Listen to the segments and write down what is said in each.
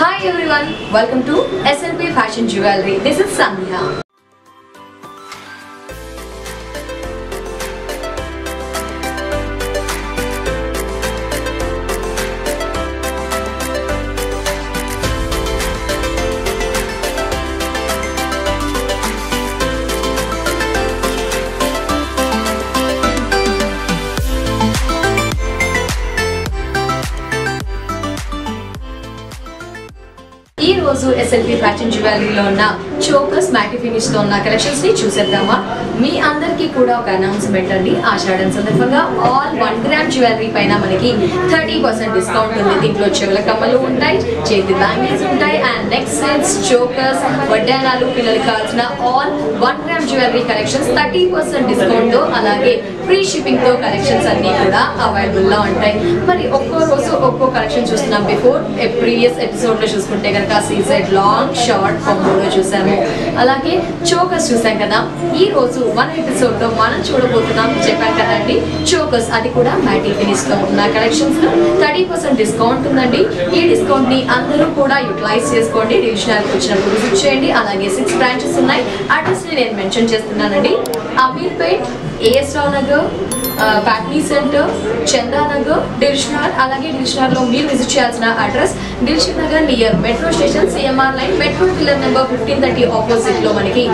Hi everyone, welcome to SLP Fashion Jewelry. This is Sandhya. ఈ రోజు SLP fashion జ్యువెలరీలో ఉన్న చోకస్ మ్యాటి ఫినిష్ తో ఉన్న కలెక్షన్స్ ని చూసేద్దామా. మీ అందరికీ కూడా ఒక అనౌన్స్మెంట్ అండి, ఆషాఢం సందర్భంగా ఆల్ 1 గ్రామ్ జ్యువెలరీ పైన మనకి 30% డిస్కౌంట్ ఉంది. దీంట్లో చెవుల కమ్మలు ఉంటాయి, చేతి బ్యాంగిల్స్ ఉంటాయి అండ్ నెక్ సెట్స్, చోకర్స్, వడ్డానాలు, పిల్లలకి కావాల్సిన all 1 gram jewellery collections 30% discount తో అలాగే ఫ్రీ షిప్పింగ్ తో కలెక్షన్స్ అన్ని కూడా అవైలబుల్ గా ఉంటాయి. మరి ఒక్కో రోజు ఒక్కో కలెక్షన్ చూస్తున్నాం. బిఫోర్ ప్రీవియస్ ఎపిసోడ్ లో చూసుకుంటే సీజెడ్ లాంగ్ షార్ట్ కాంబోలో చూసాము, అలాగే చోకస్ చూసాం కదా. ఈ రోజు మన ఎపిసోడ్ లో మనం చూడబోతున్నాం, చెప్పాను కదండి, చోకస్. అది కూడా మ్యాటి ఫినిష్ లో ఉన్న కలెక్షన్స్ లో 30% డిస్కౌంట్ ఉందండి. ఈ డిస్కౌంట్ ని అందరూ కూడా యూటిలైజ్ చేసుకోండి. డివిజనల్కి వచ్చినప్పుడు విజిట్ చేయండి. అలాగే 6 బ్రాంచెస్ ఉన్నాయి. అడ్రస్ ని నేను మెన్షన్ చేస్తున్నానండి. Ameerpet, AS Rao Nagar, Patni Center, Chandranagar, Dilshnar. అలాగే డిల్షనార్లో మీరు విజిట్ చేయాల్సిన address Dilsukhnagar near metro station, CMR లైన్, మెట్రో పిల్లర్ నెంబర్ 1530 ఆపోజిట్లో మనకి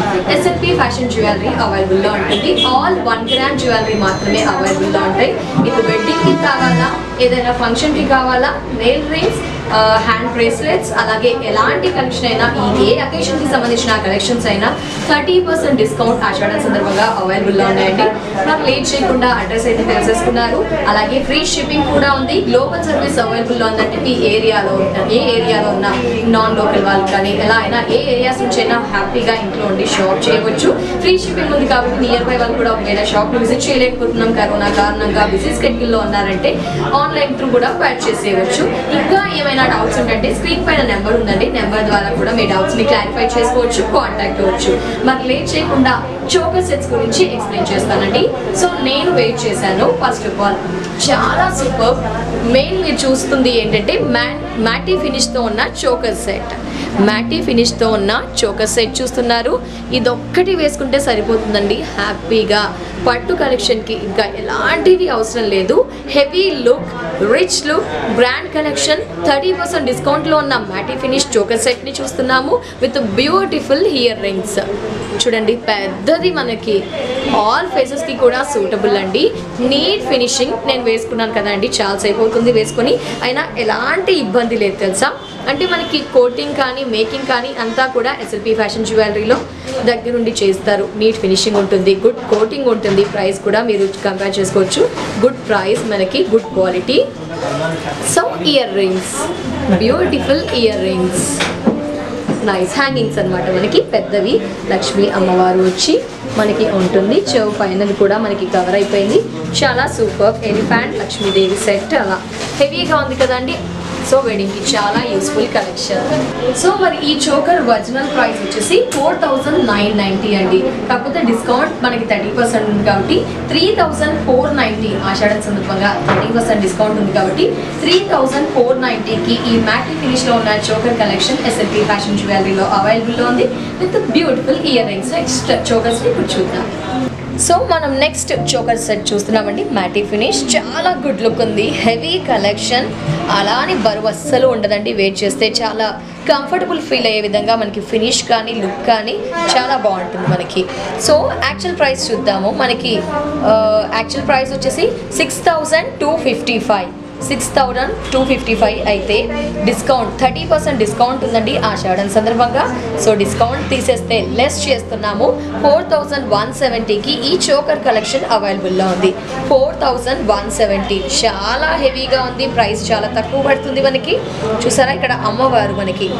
SLP ఫ్యాషన్ జ్యువెలరీ అవైలబుల్లో ఉంటుంది. ఆల్ 1 గ్రామ్ జ్యువెలరీ మాత్రమే అవైలబుల్లో ఉంటాయి. మీకు వెడ్డింగ్కి కావాలా, ఏదైనా ఫంక్షన్కి కావాలా, నెయిల్ రింగ్స్, హ్యాండ్ బ్రేస్లెట్స్, అలాగే ఎలాంటి కలెక్షన్ అయినా, ఏ అకేషన్కి సంబంధించిన కలెక్షన్స్ అయినా 30% డిస్కౌంట్ ఆషాఢం సందర్భంగా అవైలబుల్లో ఉన్నాయండి. నాకు లేట్ చేయకుండా అడ్రస్ అయితే తెలిసేసుకున్నారు. అలాగే ఫ్రీ షిప్పింగ్ కూడా ఉంది. గ్లోబల్ సర్వీస్ అవైలబుల్లో ఉందంటే మీ ఏరియాలో ఉన్న నాన్ లోకల్ వాళ్ళకి కానీ ఎలా అయినా ఏ ఏరియాస్ నుంచి అయినా హ్యాపీగా ఇంట్లో ఉండి షాప్ చేయవచ్చు. ఫ్రీ షిప్పింగ్ ఉంది కాబట్టి నియర్ బై వాళ్ళు కూడా ఒకవేళ షాప్ని విజిట్ చేయలేకపోతున్నాం కరోనా కారణంగా, బిజీ స్కెడ్యూల్లో ఉన్నారంటే ఆన్లైన్ త్రూ కూడా పర్చేస్ చేయవచ్చు. ఇంకా ఏమైనా డౌట్స్ ఉంటే స్క్రీన్ పైన నెంబర్ ఉందండి, నెంబర్ ద్వారా కూడా మీ డౌట్స్ ని క్లారిఫై చేసుకోవచ్చు, కాంటాక్ట్ అవ్వచ్చు. మరి లేట్ చేయకుండా చోకర్ సెట్స్ గురించి ఎక్స్ప్లెయిన్ చేస్తానండి. సో నేను వెయిట్ చేశాను. ఫస్ట్ ఆఫ్ ఆల్ చాలా సూపర్. మెయిన్ మీరు చూస్తుంది ఏంటంటే మ్యాటి ఫినిష్తో ఉన్న చోకర్ సెట్. మ్యాటి ఫినిష్తో ఉన్న చోకర్ సెట్ చూస్తున్నారు. ఇదొక్కటి వేసుకుంటే సరిపోతుందండి హ్యాపీగా. పట్టు కలెక్షన్కి ఇంకా ఎలాంటిది అవసరం లేదు. Heavy look, rich look, brand collection. 30% డిస్కౌంట్లో ఉన్న మ్యాటి ఫినిష్ చోకర్ సెట్ని చూస్తున్నాము విత్ బ్యూటిఫుల్ ఇయర్ రింగ్స్. చూడండి పెద్దది, మనకి ఆల్ ఫేసెస్కి కూడా సూటబుల్ అండి. Neat finishing. నేను వేసుకున్నాను కదండి, చాలా అయిపోతుంది వేసుకొని, అయినా ఎలాంటి ఇబ్బంది లేదు తెలుసా. అంటే మనకి కోటింగ్ కానీ మేకింగ్ కానీ అంతా కూడా SLP ఫ్యాషన్ జ్యువెలరీలో దగ్గరుండి చేస్తారు. నీట్ ఫినిషింగ్ ఉంటుంది, గుడ్ కోటింగ్ ఉంటుంది. ప్రైస్ కూడా మీరు కంపేర్ చేసుకోవచ్చు. గుడ్ ప్రైస్, మనకి good quality. So earrings, beautiful ear rings, nice hangings అనమాట. మనకి పెద్దవి లక్ష్మీ అమ్మవారు వచ్చి మనకి ఉంటుంది. చెవు పైన కూడా మనకి కవర్ అయిపోయింది. చాలా సూపర్. Elephant, Lakshmidevi set. అలా హెవీగా ఉంది కదండి. సో వెడ్డింగ్కి చాలా యూస్ఫుల్ కలెక్షన్. సో మరి ఈ చోకర్ ఒరిజినల్ ప్రైస్ వచ్చేసి 4990 అండి. కాకపోతే డిస్కౌంట్ మనకి 30% ఉంది కాబట్టి 3490. ఆషాఢం సందర్భంగా 30% డిస్కౌంట్ ఉంది కాబట్టి 3490కి ఈ మ్యాటి ఫినిష్లో ఉన్న చోకర్ కలెక్షన్ SLP ఫ్యాషన్ జ్యువెలరీలో అవైలబుల్లో ఉంది with beautiful ear rings. Next చోకర్స్ని ఇప్పుడు చూద్దాం. సో మనం నెక్స్ట్ చోకర్ సెట్ చూస్తున్నామండి. మ్యాటి ఫినిష్, చాలా గుడ్ లుక్ ఉంది. హెవీ కలెక్షన్, అలానే బరువు అస్సలు ఉండదండి. వెయిట్ చేస్తే చాలా కంఫర్టబుల్ ఫీల్ అయ్యే విధంగా మనకి ఫినిష్ కానీ లుక్ కానీ చాలా బాగుంటుంది మనకి. సో యాక్చువల్ ప్రైస్ చూద్దాము. మనకి యాక్చువల్ ప్రైస్ వచ్చేసి 6255. 6255 అయితే డిస్కౌంట్ 30% డిస్కౌంట్ ఉందండి ఆషాఢం సందర్భంగా. సో డిస్కౌంట్ తీసేస్తే లెస్ చేస్తున్నాము. 4170కి ఈ చోకర్ కలెక్షన్ అవైలబుల్లో ఉంది. 4170 చాలా హెవీగా ఉంది. ప్రైస్ చాలా తక్కువ పడుతుంది మనకి. చూసారా ఇక్కడ అమ్మవారు మనకి.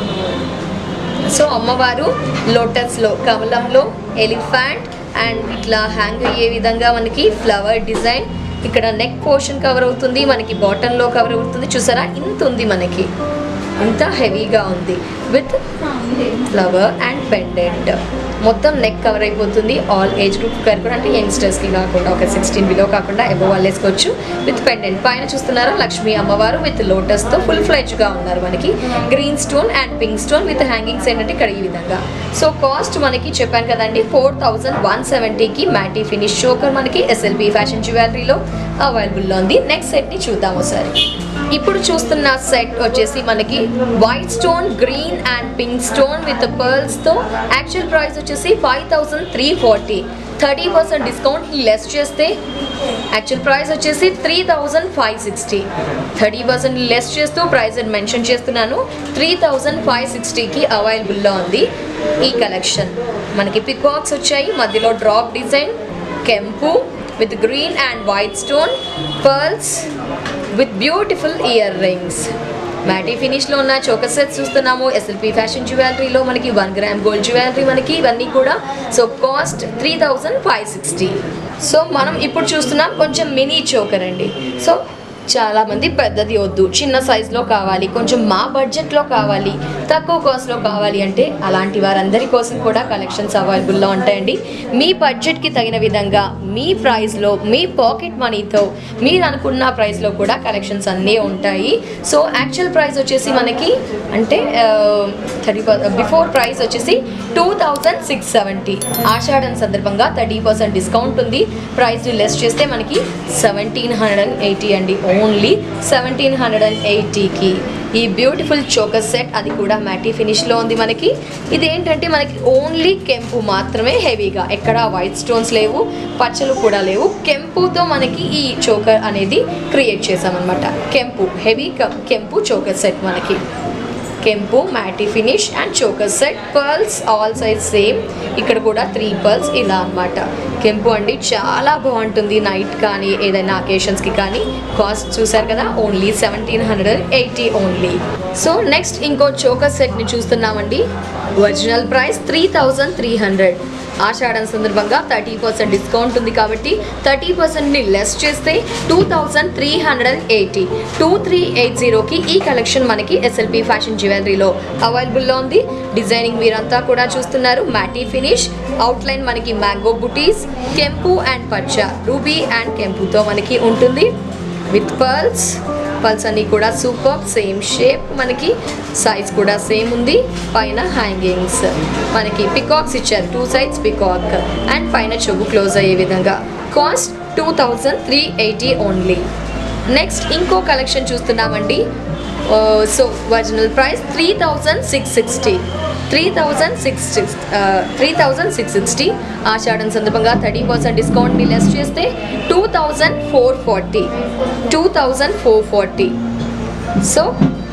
సో అమ్మవారు లోటస్లో, కమలంలో, ఎలిఫెంట్ అండ్ ఇట్లా హ్యాంగ్ అయ్యే విధంగా మనకి ఫ్లవర్ డిజైన్. ఇక్కడ నెక్ పోర్షన్ కవర్ అవుతుంది మనకి, బాటంలో కవర్ అవుతుంది. చూసారా ఇంత ఉంది మనకి. anta heavy ga undi with flower and pendant. మొత్తం నెక్ కవర్ అయిపోతుంది. ఆల్ ఏజ్ గ్రూప్ కాకుండా అంటే యంగ్స్టర్స్ కి కాకుండా ఒక 16 బిలో కాకుండా అబవ్ వాళ్ళు వేసుకోవచ్చు విత్ పెండెంట్. పైన చూస్తున్నారా లక్ష్మీ అమ్మవారు విత్ లోటస్ తో ఫుల్ ఫ్లెజ్ గా ఉన్నారు. మనకి green stone and pink stone with hangings ఏంటంటే ఇక్కడ ఈ విధంగా. సో కాస్ట్ మనకి చెప్పాను కదండి 4170 కి మ్యాటీ ఫినిష్ షోకర్ మనకి SLB ఫ్యాషన్ జ్యువెలరీలో అవైలబుల్ లో ఉంది. నెక్స్ట్ సెట్ ని చూద్దాం ఒకసారి. ఇప్పుడు చూస్తున్న సెట్ వచ్చేసి మనకి white stone green and pink stone with pearls తో. యాక్చువల్ ప్రైస్ వచ్చేసి 5340, 30% డిస్కౌంట్ లెస్ చేస్తే యాక్చువల్ ప్రైస్ వచ్చేసి 3560. 30% లెస్ చేస్తూ ప్రైస్ అని మెన్షన్ చేస్తున్నాను. 3560కి అవైలబుల్లో ఉంది ఈ కలెక్షన్. మనకి పికాక్స్ వచ్చాయి, మధ్యలో డ్రాప్ డిజైన్, కెంపు with green and white stone, pearls with beautiful earrings. Matte ఫినిష్లో ఉన్న చోకర్ సెట్స్ చూస్తున్నాము. SLP ఫ్యాషన్ జ్యువెలరీలో మనకి 1 గ్రామ్ గోల్డ్ జ్యువెలరీ మనకి ఇవన్నీ కూడా. So cost 3560. సో మనం ఇప్పుడు చూస్తున్నాం కొంచెం మినీ చోకర్ అండి. సో చాలామంది పెద్దది వద్దు, చిన్న సైజులో కావాలి, కొంచెం మా బడ్జెట్లో కావాలి, తక్కువ కాస్ట్లో కావాలి అంటే అలాంటి వారందరి కోసం కూడా కలెక్షన్స్ అవైలబుల్లో ఉంటాయండి. మీ బడ్జెట్కి తగిన విధంగా మీ ప్రైస్లో మీ పాకెట్ మనీతో మీరు అనుకున్న ప్రైస్లో కూడా కలెక్షన్స్ అన్నీ ఉంటాయి. సో యాక్చువల్ ప్రైస్ వచ్చేసి మనకి అంటే బిఫోర్ ప్రైస్ వచ్చేసి 2670. ఆషాఢం సందర్భంగా 30% డిస్కౌంట్ ఉంది. ప్రైస్ లెస్ చేస్తే మనకి 1780 అండి. ఓన్లీ 1780కి ఈ బ్యూటిఫుల్ చోకర్ సెట్, అది కూడా మ్యాటీ ఫినిష్లో ఉంది మనకి. ఇదేంటంటే మనకి ఓన్లీ కెంపు మాత్రమే హెవీగా, ఎక్కడ వైట్ స్టోన్స్ లేవు, పచ్చలు కూడా లేవు. కెంపుతో మనకి ఈ చోకర్ అనేది క్రియేట్ చేసామన్నమాట. కెంపు హెవీ కెంపు చోకర్ సెట్ మనకి. కెంపు matte finish and choker set. Pearls all size same, ఇక్కడ కూడా 3 పర్ల్స్ ఇలా అన్నమాట. కెంపు అండి చాలా బాగుంటుంది నైట్ కానీ ఏదైనా అకేషన్స్కి కానీ. కాస్ట్ చూసారు కదా, ఓన్లీ 1780 ఓన్లీ. సో నెక్స్ట్ ఇంకో చోకర్ సెట్ని చూస్తున్నామండి. Original price 3300. ఆషాఢం సందర్భంగా 30% డిస్కౌంట్ ఉంది కాబట్టి 30%ని లెస్ చేస్తే 2380. 2380కి ఈ కలెక్షన్ మనకి SLP ఫ్యాషన్ జ్యువెలరీలో అవైలబుల్లో ఉంది. డిజైనింగ్ మీరంతా కూడా చూస్తున్నారు. మ్యాటీ ఫినిష్, అవుట్లైన్ మనకి మ్యాంగో బుటీస్, కెంపు అండ్ పచ్చ, రూబీ అండ్ కెంపుతో మనకి ఉంటుంది విత్ పర్ల్స్. పల్స్ అన్నీ కూడా సూపర్, సేమ్ షేప్ మనకి, సైజ్ కూడా సేమ్ ఉంది. పైన హ్యాంగింగ్స్ మనకి పికాక్స్ ఇచ్చారు, 2 సైడ్స్ పికాక్ అండ్ పైన చెవు క్లోజ్ అయ్యే విధంగా. Cost 2380 only. నెక్స్ట్ ఇంకో కలెక్షన్ చూస్తున్నామండి. So original price 3660. 3660. ఆషాఢం సందర్భంగా 30% డిస్కౌంట్ని లెస్ చేస్తే 2440. 2440. సో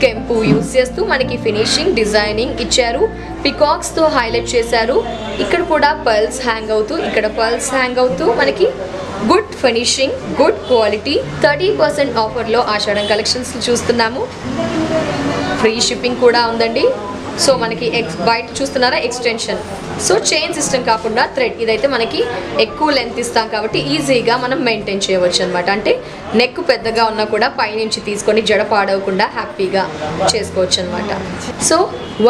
కెంపు యూజ్ చేస్తూ మనకి ఫినిషింగ్ డిజైనింగ్ ఇచ్చారు, పికాక్స్తో హైలైట్ చేశారు. ఇక్కడ కూడా పర్ల్స్ హ్యాంగ్ అవుతూ, ఇక్కడ పర్ల్స్ హ్యాంగ్ అవుతూ మనకి గుడ్ ఫినిషింగ్, గుడ్ క్వాలిటీ. 30% ఆఫర్లో ఆషాఢం కలెక్షన్స్ చూస్తున్నాము. ఫ్రీ షిప్పింగ్ కూడా ఉందండి. సో మనకి బయట చూస్తున్నారా ఎక్స్టెన్షన్. సో చైన్ సిస్టమ్ కాకుండా థ్రెడ్, ఇదైతే మనకి ఎక్కువ లెంత్ ఇస్తాం కాబట్టి ఈజీగా మనం మెయింటైన్ చేయవచ్చు అనమాట. అంటే నెక్ పెద్దగా ఉన్నా కూడా పైనుంచి తీసుకొని జడ పాడవకుండా హ్యాపీగా చేసుకోవచ్చు అనమాట. సో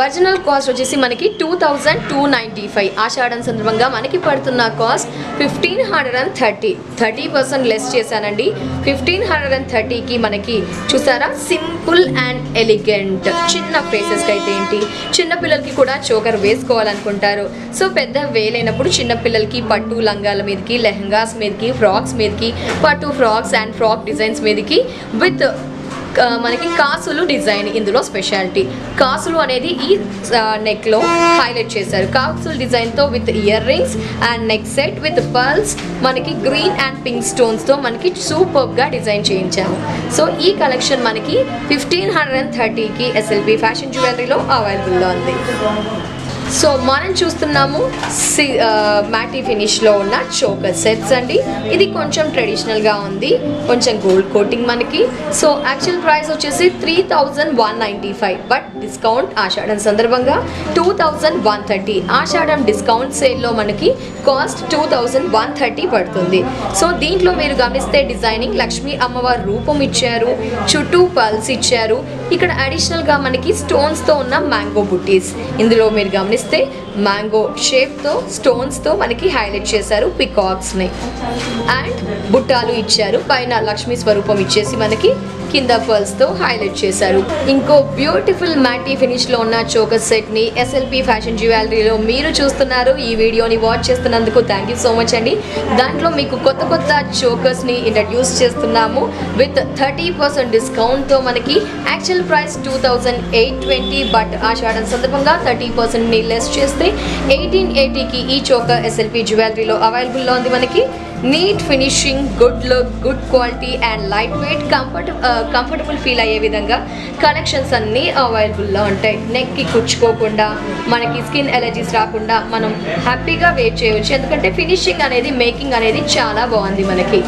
ఒరిజినల్ కాస్ట్ వచ్చేసి మనకి 2295. ఆషాఢం సందర్భంగా మనకి పడుతున్న కాస్ట్ 1530. 30% లెస్ చేశానండి. 1530కి మనకి చూసారా సింపుల్ అండ్ ఎలిగెంట్. చిన్న ఫేసెస్కి అయితే ఏంటి, చిన్నపిల్లలకి కూడా చోకర్ వేసుకోవాలనుకుంటారు. సో పెద్ద వేలైనప్పుడు చిన్నపిల్లలకి పట్టు లంగాల మీదకి, లెహంగాస్ మీదకి, ఫ్రాక్స్ మీదకి, పట్టు ఫ్రాక్స్ అండ్ ఫ్రాక్ డిజైన్స్ మీదకి విత్ మనకి కాసులు డిజైన్. ఇందులో స్పెషాలిటీ కాసులు అనేది ఈ నెక్లో హైలైట్ చేశారు. కాసులు డిజైన్తో with ear rings and neck set with pearls మనకి గ్రీన్ అండ్ పింక్ స్టోన్స్తో మనకి సూపర్గా డిజైన్ చేయించాము. సో ఈ కలెక్షన్ మనకి 1530కి SLP ఫ్యాషన్ జ్యువెలరీలో అవైలబుల్లో ఉంది. సో మనం చూస్తున్నాము మ్యాటీ ఫినిష్లో ఉన్న చోకర్ సెట్స్ అండి. ఇది కొంచెం ట్రెడిషనల్గా ఉంది, కొంచెం గోల్డ్ కోటింగ్ మనకి. సో యాక్చువల్ ప్రైస్ వచ్చేసి 3195, బట్ డిస్కౌంట్ ఆషాఢం సందర్భంగా 2130. ఆషాఢం డిస్కౌంట్ సేల్లో మనకి కాస్ట్ 2130 పడుతుంది. సో దీంట్లో మీరు గమనిస్తే డిజైనింగ్ లక్ష్మీ అమ్మవారి రూపం ఇచ్చారు, చుట్టూ పల్స్ ఇచ్చారు. ఇక్కడ అడిషనల్గా మనకి స్టోన్స్తో ఉన్న మ్యాంగో బుట్టీస్, ఇందులో మీరు గమనిస్తే మ్యాంగో షేప్తో స్టోన్స్తో మనకి హైలైట్ చేశారు పికాక్స్ని. అండ్ బుట్టాలు ఇచ్చారు, పైన లక్ష్మీ స్వరూపం ఇచ్చేసి మనకి కింద పర్ల్స్తో హైలైట్ చేశారు. ఇంకో బ్యూటిఫుల్ మ్యాటీ ఫినిష్లో ఉన్న చోకర్ సెట్ని ఎస్ఎల్పి ఫ్యాషన్ జ్యువెలరీలో మీరు చూస్తున్నారు. ఈ వీడియోని వాచ్ చేస్తున్నందుకు థ్యాంక్ యూ సో మచ్ అండి. దాంట్లో మీకు కొత్త కొత్త చోకర్స్ని ఇంట్రడ్యూస్ చేస్తున్నాము విత్ 30% డిస్కౌంట్తో. మనకి యాక్చువల్ ప్రైస్ 2820, బట్ ఆషాఢం సందర్భంగా 30%ని లెస్ చేస్తే 1880కి ఈ చోకర్ ఎస్ఎల్పి జ్యువెలరీలో అవైలబుల్లో ఉంది. మనకి neat finishing, good look, good quality and light weight, comfortable feel అయ్యే విధంగా కలెక్షన్స్ అన్నీ అవైలబుల్లో ఉంటాయి. నెక్కి కుచ్చుకోకుండా, మనకి స్కిన్ ఎలర్జీస్ రాకుండా మనం హ్యాపీగా వేర్ చేయవచ్చు. ఎందుకంటే ఫినిషింగ్ అనేది, మేకింగ్ అనేది చాలా బాగుంది మనకి.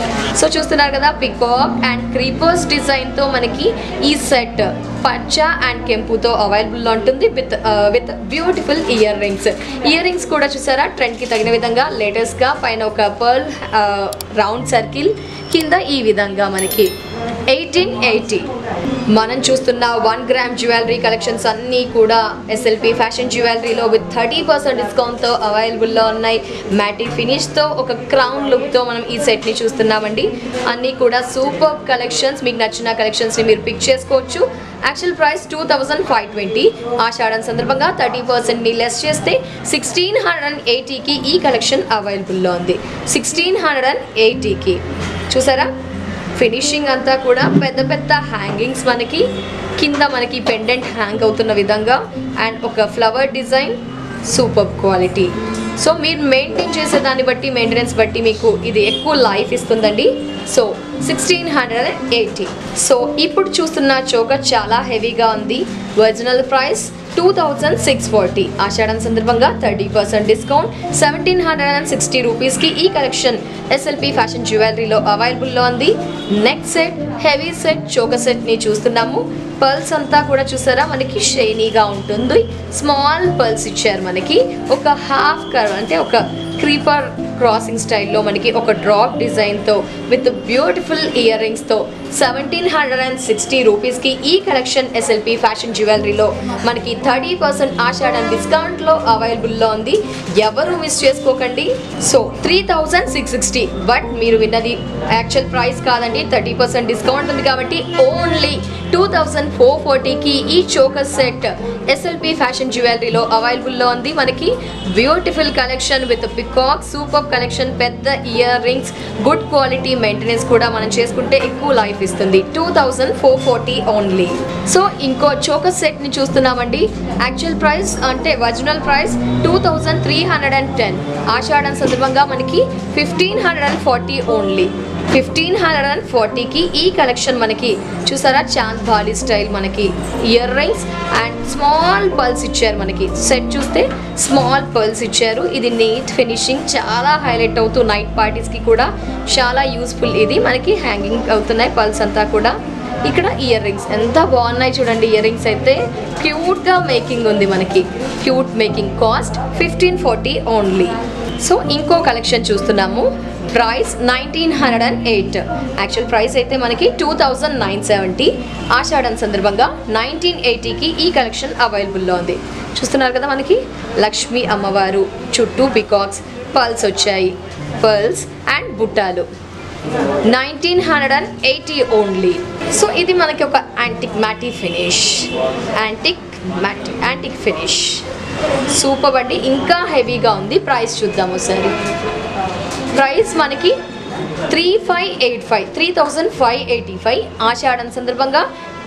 సో చూస్తున్నారు కదా, పికాక్ అండ్ క్రీపర్స్ డిజైన్తో మనకి ఈ సెట్ పచ్చ అండ్ కెంపుతో అవైలబుల్లో ఉంటుంది with beautiful ear rings. Earrings కూడా చూసారా, ట్రెండ్కి తగిన విధంగా లేటెస్ట్గా పైన ఒక పర్ల్ రౌండ్ సర్కిల్, కింద ఈ విధంగా మనకి 1880. మనం చూస్తున్న 1 గ్రామ్ జ్యువెలరీ కలెక్షన్స్ అన్నీ కూడా ఎస్ఎల్పి ఫ్యాషన్ జ్యువెలరీలో విత్ 30% డిస్కౌంట్తో అవైలబుల్లో ఉన్నాయి. మ్యాటీ ఫినిష్తో ఒక క్రౌన్ లుక్తో మనం ఈ సెట్ని చూస్తున్నామండి. అన్నీ కూడా సూపర్ కలెక్షన్స్. మీకు నచ్చిన కలెక్షన్స్ని మీరు పిక్ చేసుకోవచ్చు. యాక్చువల్ ప్రైస్ 2520, ఆషాఢం సందర్భంగా 30%ని లెస్ చేస్తే 1680కి ఈ కలెక్షన్ అవైలబుల్లో ఉంది. 1680కి చూసారా, ఫినిషింగ్ అంతా కూడా పెద్ద పెద్ద హ్యాంగింగ్స్ మనకి, కింద మనకి పెండెంట్ హ్యాంగ్ అవుతున్న విధంగా అండ్ ఒక flower design, super quality. So మీరు మెయింటైన్ చేసే దాన్ని బట్టి, మెయింటెనెన్స్ బట్టి మీకు ఇది ఎక్కువ లైఫ్ ఇస్తుందండి. సో 1680. సో ఇప్పుడు చూస్తున్న చోకర్ చాలా హెవీగా ఉంది. ఒరిజినల్ ప్రైస్ 2640, ఆషాఢం సందర్భంగా 30% డిస్కౌంట్ 1760 రూపీస్కి ఈ కలెక్షన్ ఎస్ఎల్పి ఫ్యాషన్ జ్యువెలరీలో అవైలబుల్లో ఉంది. Neck set, heavy set, choker సెట్ని చూస్తున్నాము. పర్ల్స్ అంతా కూడా చూసారా, మనకి షైనీగా ఉంటుంది. స్మాల్ పర్ల్స్ ఇచ్చారు మనకి, ఒక హాఫ్ కర్వ్ అంటే ఒక క్రీపర్ క్రాసింగ్ స్టైల్లో మనకి ఒక డ్రాప్ డిజైన్తో విత్ బ్యూటిఫుల్ ఇయర్ రింగ్స్తో 1760 రూపీస్కి ఈ కలెక్షన్ ఎస్ఎల్పి ఫ్యాషన్ జ్యువెలరీలో మనకి 30% ఆషాఢం డిస్కౌంట్లో అవైలబుల్లో ఉంది. ఎవరు మిస్ చేసుకోకండి. సో 3660, బట్ మీరు విన్నది యాక్చువల్ ప్రైస్ కాదండి, 30% డిస్కౌంట్ ఉంది కాబట్టి ఓన్లీ 2440కి ఈ చోకర్ సెట్ ఎస్ఎల్పి ఫ్యాషన్ జ్యువెలరీలో అవైలబుల్లో ఉంది. మనకి beautiful collection with peacock, super collection, పెద్ద ear rings, good quality, maintenance కూడా మనం చేసుకుంటే ఎక్కువ లైఫ్ ఇస్తుంది. 2440 ఓన్లీ. సో ఇంకో చోకర్ సెట్ ని చూస్తున్నామండి. యాక్చువల్ ప్రైస్ అంటే ఒరిజినల్ ప్రైస్ 2310, ఆషాఢం సందర్భంగా మనకి 1540 ఓన్లీ. 1540కి ఈ కలెక్షన్ మనకి చూసారా, చాంద్ బాలి స్టైల్ మనకి ear rings and small pearls ఇచ్చారు. మనకి సెట్ చూస్తే స్మాల్ పర్ల్స్ ఇచ్చారు. ఇది నీట్ ఫినిషింగ్, చాలా హైలైట్ అవుతూ నైట్ పార్టీస్కి కూడా చాలా యూస్ఫుల్. ఇది మనకి హ్యాంగింగ్ అవుతున్నాయి పర్ల్స్ అంతా కూడా. ఇక్కడ ఇయర్ రింగ్స్ ఎంత బాగున్నాయి చూడండి. ఇయర్ రింగ్స్ అయితే క్యూట్గా మేకింగ్ ఉంది మనకి, cute making. Cost 1540 only. So ఇంకో కలెక్షన్ చూస్తున్నాము. ప్రైస్ 1908, యాక్చువల్ ప్రైస్ అయితే మనకి 2970, ఆషాఢం సందర్భంగా 1980కి ఈ కలెక్షన్ అవైలబుల్లో ఉంది. చూస్తున్నారు కదా, మనకి లక్ష్మీ అమ్మవారు, చుట్టూ పికాక్స్, పర్ల్స్ వచ్చాయి, పర్ల్స్ అండ్ బుట్టాలు. 1980 ఓన్లీ. సో ఇది మనకి ఒక antique matte finish, antique finish super అండి. ఇంకా హెవీగా ఉంది. ప్రైస్ చూద్దాము ఒకసారి. ప్రైస్ మనకి 3585, ఆషాఢం సందర్భంగా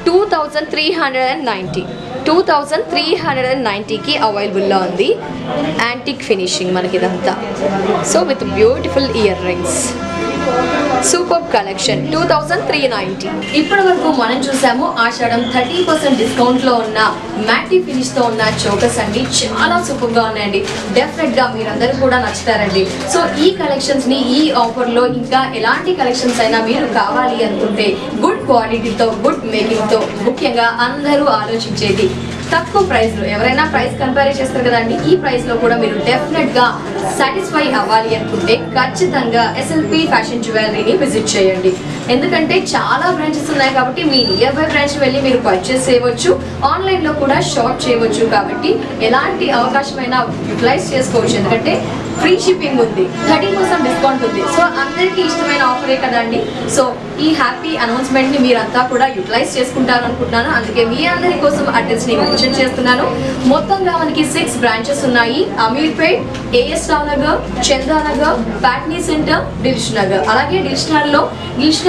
2390కి అవైలబుల్లో ఉంది. యాంటిక్ ఫినిషింగ్ మనకి ఇదంతా, so with beautiful ear rings. Superb collection, 2390. Ippudu varaku manam chusamu ashadam 30% discount lo unna matte finish tho unna chokers andi chaala superb ga unnayandi. Definite ga meerandaru kuda nachtarandi. So ee collections ni ee offer lo inka elanti collections aina meeru kavali anukunte good quality tho good making tho mukyanga andaru aalochincedi. తక్కువ price లో ఎవరైనా price compare చేస్తారు కదండి, ఈ price లో కూడా మీరు definite గా సాటిస్ఫై అవ్వాలి అనుకుంటే ఖచ్చితంగా ఎస్ఎల్పి ఫ్యాషన్ జ్యువెలరీని విజిట్ చేయండి. ఎందుకంటే చాలా బ్రాంచెస్ ఉన్నాయి కాబట్టి మీ నియర్ బై బ్రాంచ్ వెళ్ళి మీరు పర్చేస్ చేయవచ్చు, ఆన్లైన్ లో కూడా షాప్ చేయవచ్చు. కాబట్టి ఎలాంటి అవకాశమైనా యూటిలైజ్ చేసుకోవచ్చు, ఎందుకంటే ఫ్రీ షిప్పింగ్ ఉంది, 30% డిస్కౌంట్ ఉంది. సో అందరికీ ఇష్టమైన ఆఫరే కదండి. సో ఈ హ్యాపీ అనౌన్స్మెంట్ని మీరంతా కూడా యూటిలైజ్ చేసుకుంటారు అనుకుంటున్నాను, అందుకే మీ అందరి కోసం అడ్రస్ని మెన్షన్ చేస్తున్నాను. మొత్తంగా మనకి 6 బ్రాంచెస్ ఉన్నాయి. Ameerpet, as Rao Nagar, Chandanagar, Patny centre, దిల్ష్ Nagar. అలాగే దిల్ష్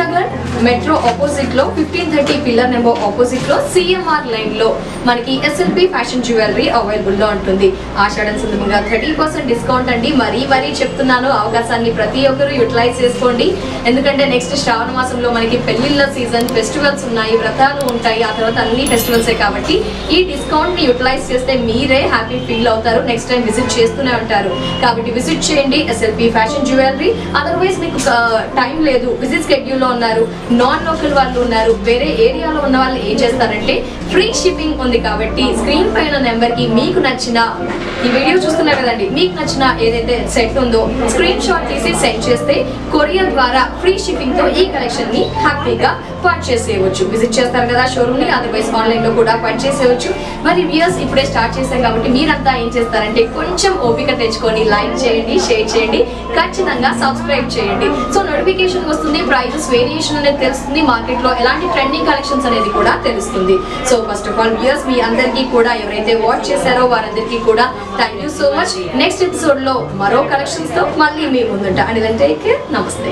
నగర్ మెట్రో ఆపోజిట్లో 1530 పిల్లర్ నెంబర్ ఆపోజిట్లో సిఎంఆర్ లైన్లో మనకి ఎస్ఎల్పి ఫ్యాషన్ జ్యువెలరీ అవైలబుల్లో ఉంటుంది. ఆషాఢం సందర్భంగా 30% డిస్కౌంట్ అండి. మరీ చెప్తున్నాను, అవకాశాన్ని ప్రతి ఒక్కరు యూటిలైజ్ చేసుకోండి. ఎందుకంటే నెక్స్ట్ శ్రావణ మాసంలో మనకి పెళ్లిళ్ళ సీజన్, ఫెస్టివల్స్ ఉన్నాయి, వ్రతాలు ఉంటాయి, ఆ తర్వాత అన్ని ఫెస్టివల్సే కాబట్టి ఈ డిస్కౌంట్ని యూటిలైజ్ చేస్తే మీరే హ్యాపీ ఫీల్ అవుతారు, నెక్స్ట్ టైం విజిట్ చేస్తూనే ఉంటారు. కాబట్టి విజిట్ చేయండి ఎస్ఎల్పి ఫ్యాషన్ జ్యువెలరీ. అదర్వైజ్ మీకు టైం లేదు, విజిట్ షెడ్యూల్లో ఉన్నారు, నాన్ లోకల్ వాళ్ళు ఉన్నారు, వేరే ఏరియాలో ఉన్న వాళ్ళు ఏం చేస్తారంటే ఫ్రీ షిప్పింగ్ ఉంది కాబట్టి స్క్రీన్ పైన నెంబర్కి మీకు నచ్చిన, ఈ వీడియో చూస్తున్నారు కదండి, మీకు నచ్చిన ఏదైతే సెట్ ఉందో స్క్రీన్ షాట్ తీసి సెండ్ చేస్తే కొరియర్ ద్వారా ఫ్రీ షిప్పింగ్ తో ఈ కలెక్షన్ ని హ్యాపీగా పర్చేస్ చేయవచ్చు. విజిట్ చేస్తారు కదా షోరూమ్ ని, అదర్వైజ్ ఆన్లైన్ లో కూడా పర్చేస్ చేయవచ్చు. మరి వ్యూస్ ఇప్పుడే స్టార్ట్ చేశాం కాబట్టి మీరంతా ఏం చేస్తారంటే కొంచెం ఓపిక తెచ్చుకొని లైక్ చేయండి, షేర్ చేయండి, ఖచ్చితంగా సబ్స్క్రైబ్ చేయండి. సో నోటిఫికేషన్ వస్తుంది, ప్రైజెస్ వేరియేషన్ అనేది తెలుస్తుంది, మార్కెట్ లో ఎలాంటి ట్రెండింగ్ కలెక్షన్స్ అనేది కూడా తెలుస్తుంది. So first of all views మీ అందరికీ కూడా, ఎవరైతే వాచ్ చేశారో వారందరికీ కూడా thank you so much. Next episode లో మరో కలెక్షన్స్ తో మళ్ళీ మీ ముందుంటా. అండ్ టేక్ కేర్, నమస్తే.